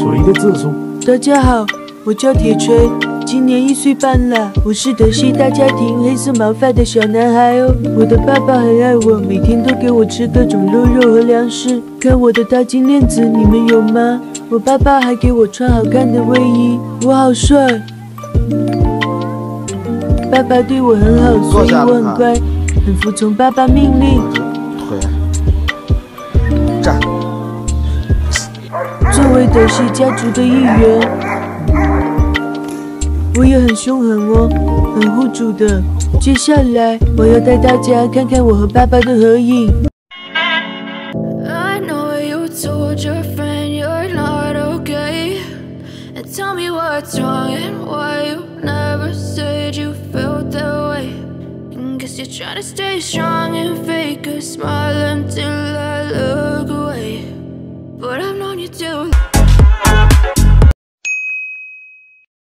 锤的字数。大家好，我叫铁锤，今年1岁半了。我是德西大家庭黑色毛发的小男孩哦。我的爸爸很爱我，每天都给我吃各种肉肉和粮食。看我的大金链子，你们有吗？我爸爸还给我穿好看的卫衣，我好帅。爸爸对我很好，所以我很乖，很服从爸爸命令。腿，站。作为德西家族的一员。 我也很凶狠哦，很护主的。接下来我要带大家看看我和爸爸的合影。